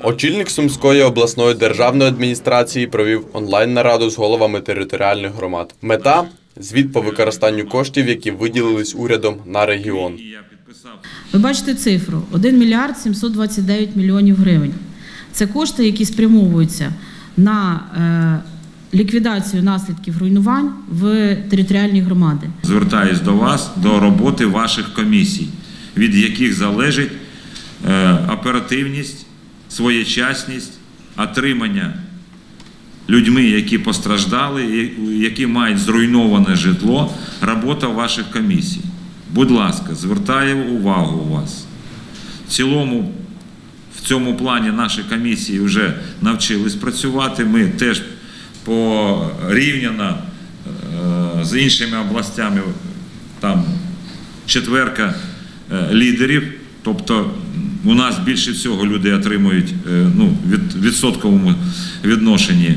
Очільник Сумської обласної державної адміністрації провів онлайн-нараду з головами територіальних громад. Мета – звіт по використанню коштів, які виділились урядом на регіон. Ви бачите цифру – 1 мільярд 729 мільйонів гривень. Це кошти, які спрямовуються на ліквідацію наслідків руйнувань в територіальній громаді. Звертаюсь до вас, до роботи ваших комісій, від яких залежить оперативність, своєчасність, отримання людьми, які постраждали, які мають зруйноване житло, робота ваших комісій. Будь ласка, звертаю увагу вас. В цьому плані наші комісії вже навчились працювати, ми теж порівняно з іншими областями, там четверка лідерів, тобто у нас більше всього люди отримують в відсотковому відношенні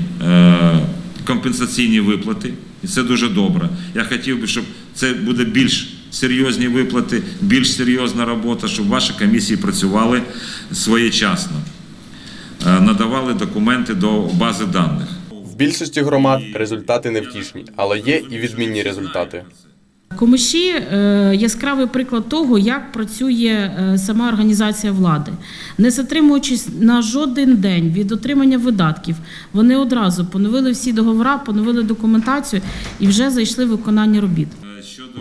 компенсаційні виплати, і це дуже добре. Я хотів би, щоб це буде більш серйозні виплати, більш серйозна робота, щоб ваші комісії працювали своєчасно, надавали документи до бази даних. В більшості громад результати невтішні, але є і відмінні результати. Комиші – яскравий приклад того, як працює сама організація влади. Не затримуючись на жоден день від отримання видатків, вони одразу поновили всі договори, поновили документацію і вже зайшли в виконання робіт.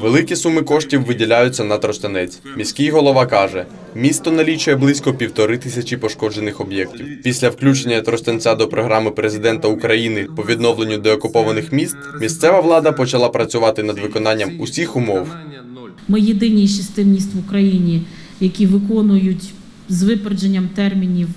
Великі суми коштів виділяються на Тростянець. Міський голова каже, місто налічує близько 1500 пошкоджених об'єктів. Після включення Тростянця до програми президента України по відновленню деокупованих міст, місцева влада почала працювати над виконанням усіх умов. Ми єдині із 6 міст в Україні, які виконують з випередженням термінів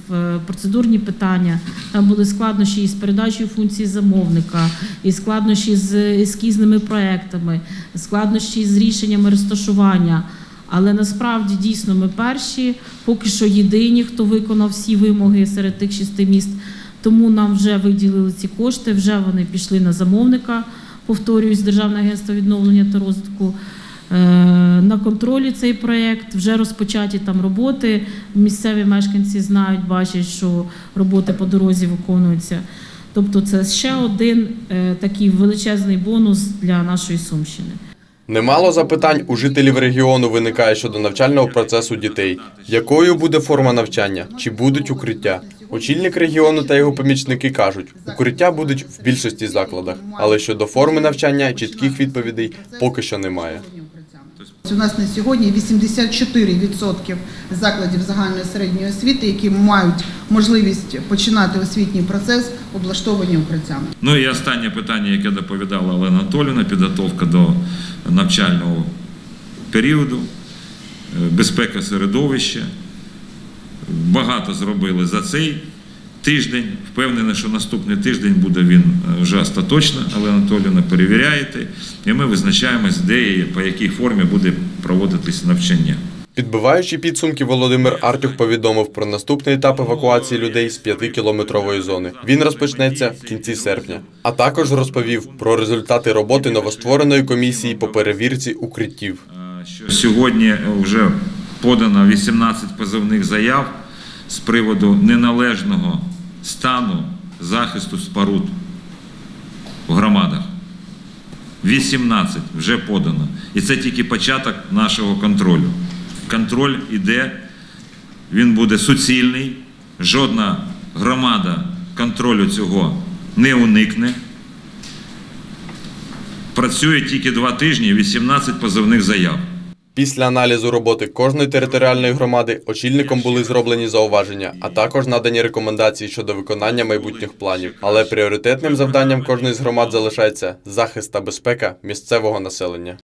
процедурні питання. Там були складнощі із передачею функцій замовника, і складнощі з ескізними проектами, складнощі з рішеннями розташування. Але насправді дійсно ми перші, поки що єдині, хто виконав всі вимоги серед тих 6 міст. Тому нам вже виділили ці кошти, вже вони пішли на замовника, повторююсь, Державне агентство відновлення та розвитку. На контролі цей проєкт, вже розпочаті там роботи, місцеві мешканці знають, бачать, що роботи по дорозі виконуються. Тобто це ще один такий величезний бонус для нашої Сумщини. Немало запитань у жителів регіону виникає щодо навчального процесу дітей. Якою буде форма навчання? Чи будуть укриття? Очільник регіону та його помічники кажуть, укриття будуть в більшості закладах. Але щодо форми навчання чітких відповідей поки що немає. У нас на сьогодні 84% закладів загальної середньої освіти, які мають можливість починати освітній процес, облаштовані укриттями. Ну і останнє питання, яке доповідала Олена Толіна, підготовка до навчального періоду, безпека середовища. Багато зробили за цей тиждень. Впевнений, що наступний тиждень буде він вже остаточно, але Анатоліївна перевіряєте, і ми визначаємось, де і по якій формі буде проводитись навчання. Підбиваючи підсумки, Володимир Артюх повідомив про наступний етап евакуації людей з 5-кілометрової зони. Він розпочнеться в кінці серпня. А також розповів про результати роботи новоствореної комісії по перевірці укриттів. Сьогодні вже подано 18 позовних заяв з приводу неналежного стану захисту споруд в громадах. 18 вже подано. І це тільки початок нашого контролю. Контроль іде, він буде суцільний, жодна громада контролю цього не уникне. Працює тільки 2 тижні, 18 позовних заяв. Після аналізу роботи кожної територіальної громади очільником були зроблені зауваження, а також надані рекомендації щодо виконання майбутніх планів. Але пріоритетним завданням кожної з громад залишається захист та безпека місцевого населення.